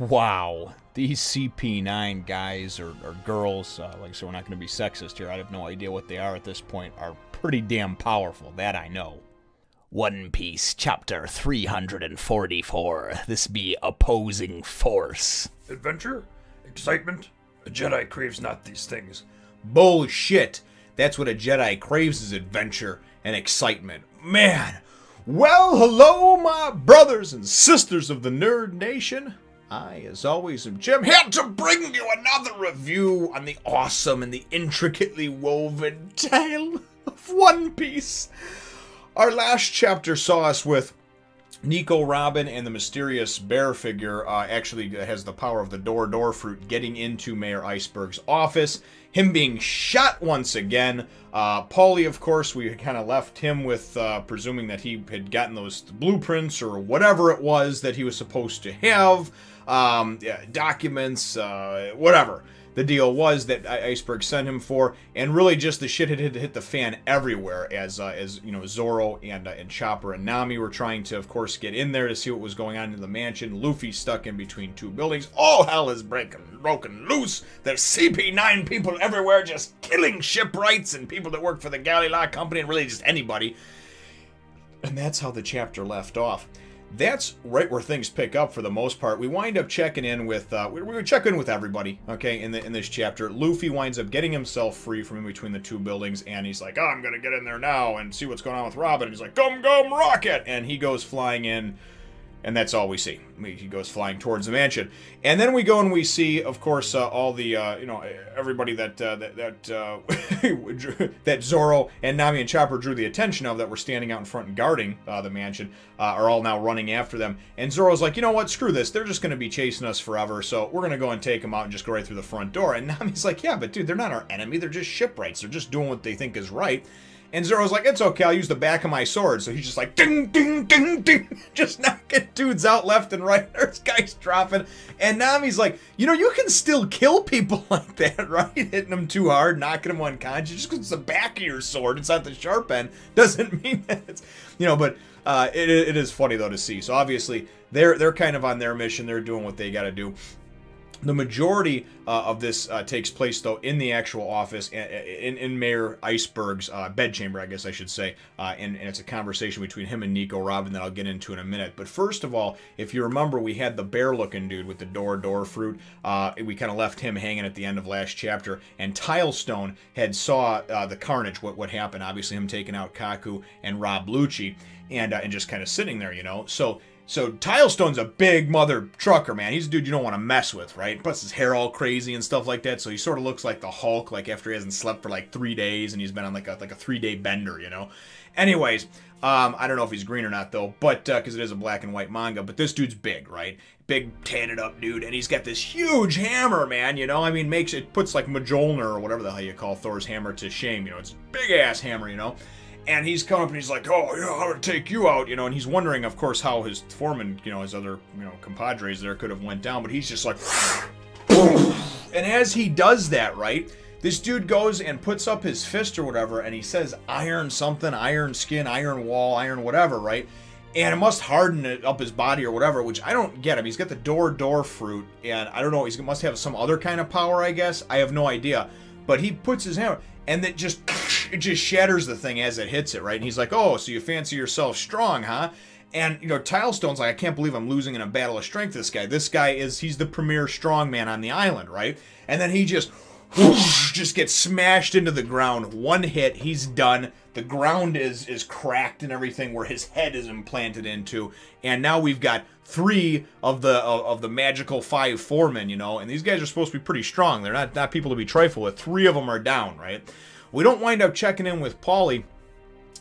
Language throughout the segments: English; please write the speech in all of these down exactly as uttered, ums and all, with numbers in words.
Wow, these C P nine guys or, or girls, uh, like I said, we're not going to be sexist here. I have no idea what they are at this point, are pretty damn powerful, that I know. One Piece, Chapter three hundred forty-four. This be opposing force. Adventure? Excitement? A Jedi craves not these things. Bullshit! That's what a Jedi craves, is adventure and excitement. Man! Well, hello, my brothers and sisters of the Nerd Nation. I, as always, am Jim, here to bring you another review on the awesome and the intricately woven tale of One Piece. Our last chapter saw us with Nico Robin and the mysterious bear figure, uh, actually has the power of the Door Door Fruit, getting into Mayor Iceberg's office, him being shot once again. Uh, Paulie, of course, we kind of left him with uh, presuming that he had gotten those blueprints or whatever it was that he was supposed to have, um, yeah, documents, uh, whatever the deal was that Iceberg sent him for, and really just the shit had hit the fan everywhere as, uh, as you know, Zoro and, uh, and Chopper and Nami were trying to, of course, get in there to see what was going on in the mansion. Luffy stuck in between two buildings. All hell is breaking broken loose. There's C P nine people everywhere just killing shipwrights and people that work for the Galley-La company and really just anybody. And that's how the chapter left off. That's right where things pick up for the most part. We wind up checking in with, uh, we, we check in with everybody, okay, in, the, in this chapter. Luffy winds up getting himself free from in between the two buildings, and he's like, oh, I'm going to get in there now and see what's going on with Robin. And he's like, Gum Gum Rocket! And he goes flying in, and that's all we see. He goes flying towards the mansion. And then we go and we see, of course, uh, all the, uh, you know, everybody that, uh, that, that, uh, that Zoro and Nami and Chopper drew the attention of, that were standing out in front and guarding uh, the mansion, uh, are all now running after them. And Zoro's like, you know what, screw this. They're just going to be chasing us forever, so we're going to go and take them out and just go right through the front door. And Nami's like, yeah, but dude, they're not our enemy. They're just shipwrights. They're just doing what they think is right. And Zoro's like, it's okay, I'll use the back of my sword. So he's just like, ding, ding, ding, ding. Just knocking dudes out left and right. There's guys dropping. And Nami's like, you know, you can still kill people like that, right? Hitting them too hard, knocking them unconscious. Just because it's the back of your sword, it's not the sharp end, doesn't mean that it's, you know, but uh, it, it is funny, though, to see. So obviously, they're, they're kind of on their mission. They're doing what they got to do. The majority uh, of this uh, takes place, though, in the actual office, in, in Mayor Iceberg's uh, bedchamber, I guess I should say, uh, and, and it's a conversation between him and Nico Robin that I'll get into in a minute. But first of all, if you remember, we had the bear-looking dude with the door-door fruit. Uh, we kind of left him hanging at the end of last chapter, and Tilestone had saw uh, the carnage, what, what happened, obviously him taking out Kaku and Rob Lucci, and, uh, and just kind of sitting there, you know. So... So Tilestone's a big mother trucker, man. He's a dude you don't want to mess with, right? Plus his hair all crazy and stuff like that. So he sort of looks like the Hulk, like after he hasn't slept for like three days and he's been on like a, like a three-day bender, you know? Anyways, um, I don't know if he's green or not, though, but because uh, it is a black and white manga. But this dude's big, right? Big, tanned up dude, and he's got this huge hammer, man, you know? I mean, makes it puts like Mjolnir or whatever the hell you call Thor's hammer to shame, you know? It's a big-ass hammer, you know? And he's coming up and he's like, oh, yeah, I'm going to take you out, you know, and he's wondering, of course, how his foreman, you know, his other, you know, compadres there could have went down, but he's just like, and as he does that, right, this dude goes and puts up his fist or whatever, and he says, iron something, iron skin, iron wall, iron whatever, right? And it must harden it up his body or whatever, which I don't get him. He's got the door-door fruit, and I don't know, he must have some other kind of power, I guess. I have no idea. But he puts his hammer, and it just, it just shatters the thing as it hits it, right? And he's like, oh, so you fancy yourself strong, huh? And, you know, Tilestone's like, I can't believe I'm losing in a battle of strength, this guy. This guy is, he's the premier strongman on the island, right? And then he just, whoosh, just gets smashed into the ground. One hit, he's done. The ground is, is cracked and everything where his head is implanted into. And now we've got three of the of, of the magical five foremen, you know. And these guys are supposed to be pretty strong. They're not, not people to be trifled with. Three of them are down, right? We don't wind up checking in with Paulie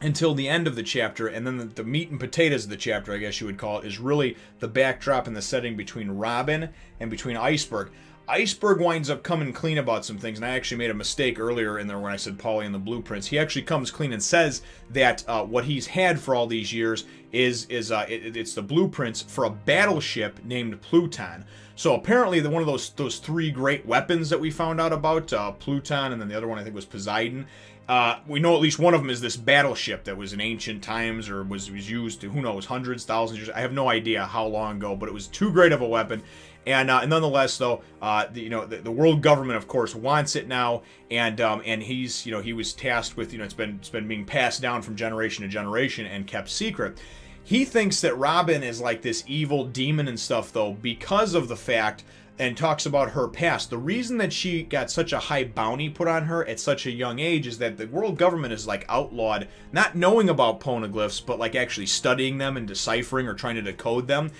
until the end of the chapter, and then the, the meat and potatoes of the chapter, I guess you would call it, is really the backdrop and the setting between Robin and between Iceberg. Iceberg winds up coming clean about some things, and I actually made a mistake earlier in there when I said Paulie and the blueprints. He actually comes clean and says that uh, what he's had for all these years is is uh, it, it's the blueprints for a battleship named Pluton. So apparently, the one of those those three great weapons that we found out about, uh, Pluton, and then the other one I think was Poseidon. Uh, we know at least one of them is this battleship that was in ancient times or was was used to, who knows, hundreds, thousands years. I have no idea how long ago, but it was too great of a weapon. And uh, nonetheless, though, uh, the, you know, the, the world government, of course, wants it now, and um, and he's, you know, he was tasked with, you know, it's been it's been being passed down from generation to generation and kept secret. He thinks that Robin is like this evil demon and stuff, though, because of the fact, and talks about her past. The reason that she got such a high bounty put on her at such a young age is that the world government is like outlawed, not knowing about poneglyphs, but like actually studying them and deciphering or trying to decode them.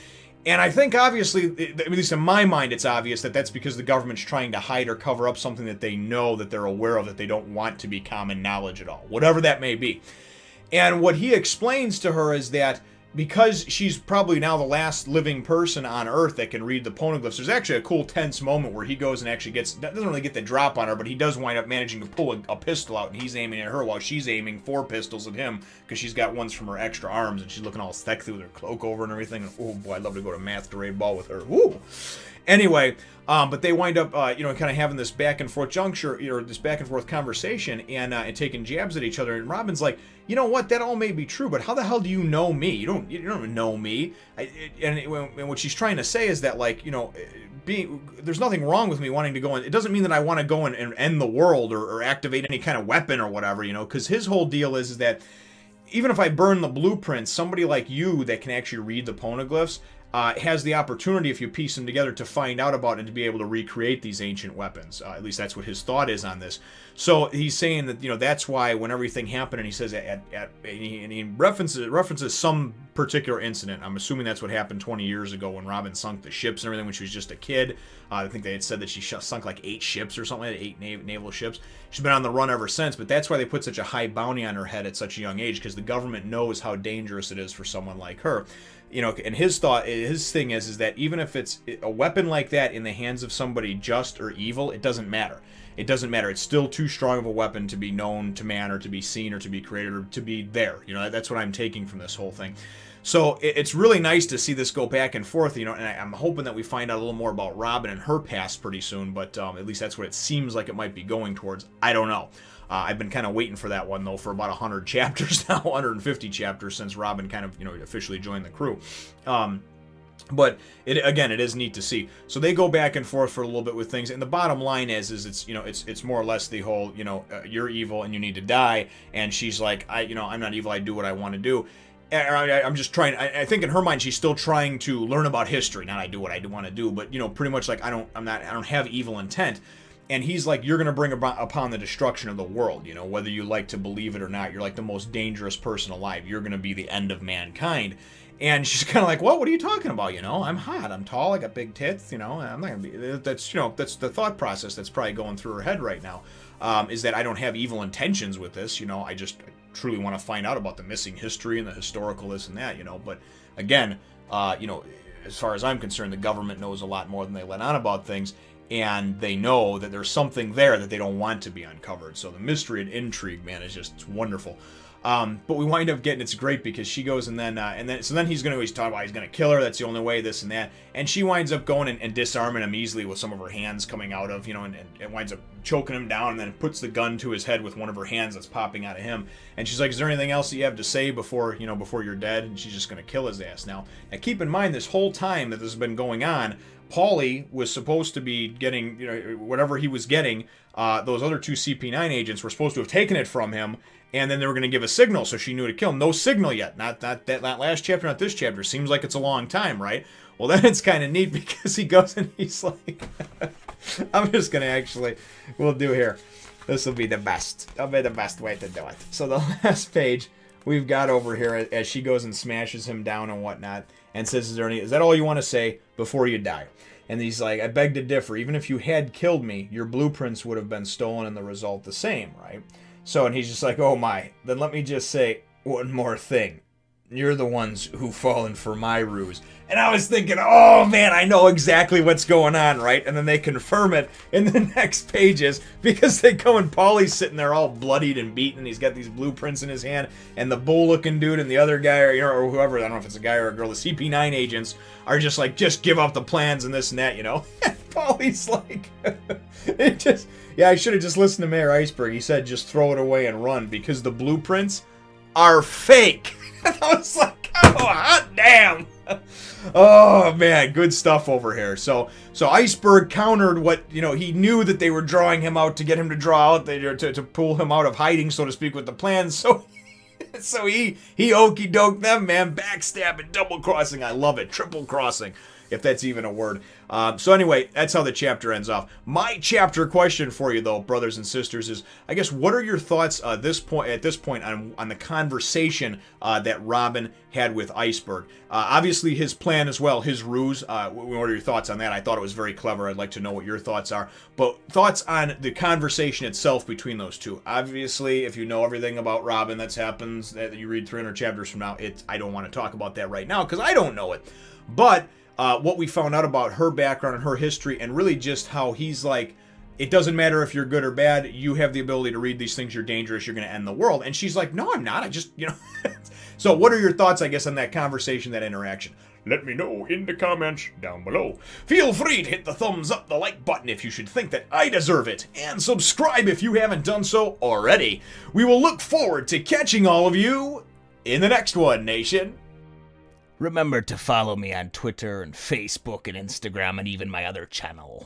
And I think, obviously, at least in my mind, it's obvious that that's because the government's trying to hide or cover up something that they know, that they're aware of, that they don't want to be common knowledge at all, whatever that may be. And what he explains to her is that because she's probably now the last living person on Earth that can read the poneglyphs, there's actually a cool tense moment where he goes and actually gets, doesn't really get the drop on her, but he does wind up managing to pull a, a pistol out, and he's aiming at her while she's aiming four pistols at him, because she's got ones from her extra arms, and she's looking all sexy with her cloak over and everything. And, oh boy, I'd love to go to math parade ball with her. Woo! Anyway, um, but they wind up, uh, you know, kind of having this back and forth juncture, you know, this back and forth conversation, and uh, and taking jabs at each other. And Robin's like, you know what, that all may be true, but how the hell do you know me? You don't, you don't know me. I, it, and, it, and what she's trying to say is that, like, you know, being there's nothing wrong with me wanting to go in. It doesn't mean that I want to go in and end the world or, or activate any kind of weapon or whatever, you know, because his whole deal is, is that even if I burn the blueprints, somebody like you that can actually read the poneglyphs, Uh, has the opportunity, if you piece them together, to find out about and to be able to recreate these ancient weapons. Uh, at least that's what his thought is on this. So he's saying that, you know, that's why when everything happened, and he says, at, at, and he, and he references, references some particular incident. I'm assuming that's what happened twenty years ago when Robin sunk the ships and everything when she was just a kid. Uh, I think they had said that she sunk like eight ships or something like that, eight nav naval ships. She's been on the run ever since, but that's why they put such a high bounty on her head at such a young age, because the government knows how dangerous it is for someone like her. You know, and his thought, his thing is, is that even if it's a weapon like that in the hands of somebody just or evil, it doesn't matter. It doesn't matter. It's still too strong of a weapon to be known to man or to be seen or to be created or to be there. You know, that's what I'm taking from this whole thing. So it's really nice to see this go back and forth, you know, and I'm hoping that we find out a little more about Robin and her past pretty soon, but um, at least that's what it seems like it might be going towards. I don't know. Uh, I've been kind of waiting for that one, though, for about one hundred chapters now, one hundred fifty chapters since Robin kind of, you know, officially joined the crew. Um, but, it, again, it is neat to see. So they go back and forth for a little bit with things, and the bottom line is, is it's, you know, it's it's more or less the whole, you know, uh, you're evil and you need to die, and she's like, I, you know, I'm not evil, I do what I want to do. I'm just trying, I think in her mind she's still trying to learn about history, not I do what I do want to do, but, you know, pretty much like I don't, I'm not, I don't have evil intent. And he's like, you're going to bring about upon the destruction of the world, you know, whether you like to believe it or not, you're like the most dangerous person alive, you're going to be the end of mankind. And she's kind of like, what, what are you talking about, you know, I'm hot, I'm tall, I got big tits, you know, I'm not going to be, that's, you know, that's the thought process that's probably going through her head right now, um, is that I don't have evil intentions with this, you know, I just truly want to find out about the missing history and the historical this and that, you know. But again, uh, you know, as far as I'm concerned, the government knows a lot more than they let on about things, and they know that there's something there that they don't want to be uncovered. So the mystery and intrigue, man, is just, it's wonderful. Um, but we wind up getting, it's great because she goes and then, uh, and then, so then he's going to, he's talking about he's going to kill her, that's the only way, this and that, and she winds up going and, and disarming him easily with some of her hands coming out of, you know, and, and, and winds up choking him down and then puts the gun to his head with one of her hands that's popping out of him, and she's like, is there anything else that you have to say before, you know, before you're dead? And she's just going to kill his ass now. Now keep in mind, this whole time that this has been going on, Paulie was supposed to be getting, you know, whatever he was getting, uh, those other two C P nine agents were supposed to have taken it from him, and then they were going to give a signal, so she knew to kill him. No signal yet. Not, not that not last chapter, not this chapter. Seems like it's a long time, right? Well, then it's kind of neat because he goes and he's like, I'm just going to actually, we'll do here. This will be the best. That'll be the best way to do it. So the last page we've got over here as she goes and smashes him down and whatnot, and says, is there any, is that all you want to say before you die? And he's like, I beg to differ. Even if you had killed me, your blueprints would have been stolen and the result the same, right? So, and he's just like, oh my, then let me just say one more thing. You're the ones who've fallen for my ruse. And I was thinking, oh man, I know exactly what's going on, right? And then they confirm it in the next pages because they go and Paulie's sitting there all bloodied and beaten. He's got these blueprints in his hand, and the bull-looking dude and the other guy, or, you know, or whoever, I don't know if it's a guy or a girl, the C P nine agents are just like, just give up the plans and this and that, you know? Paulie's like, it just, yeah, I should have just listened to Mayor Iceberg. He said, just throw it away and run because the blueprints are fake. And I was like, oh, hot damn. Oh man, good stuff over here. So, so Iceberg countered what, you know, he knew that they were drawing him out to get him to draw out, they, to, to pull him out of hiding, so to speak, with the plans. So, so he, he okey-doked them, man. Backstabbing, double crossing. I love it. Triple crossing, if that's even a word. Um, so anyway, that's how the chapter ends off. My chapter question for you, though, brothers and sisters, is, I guess, what are your thoughts uh, this point at this point on, on the conversation uh, that Robin had with Iceberg? Uh, obviously, his plan as well, his ruse. Uh, what are your thoughts on that? I thought it was very clever. I'd like to know what your thoughts are. But thoughts on the conversation itself between those two. Obviously, if you know everything about Robin that's happens, that you read three hundred chapters from now, it's, I don't want to talk about that right now because I don't know it. But Uh, what we found out about her background and her history, and really just how he's like, it doesn't matter if you're good or bad, you have the ability to read these things, you're dangerous, you're going to end the world. And she's like, no, I'm not, I just, you know. So what are your thoughts, I guess, on that conversation, that interaction? Let me know in the comments down below. Feel free to hit the thumbs up, the like button if you should think that I deserve it, and subscribe if you haven't done so already. We will look forward to catching all of you in the next one, Nation. Remember to follow me on Twitter and Facebook and Instagram and even my other channel.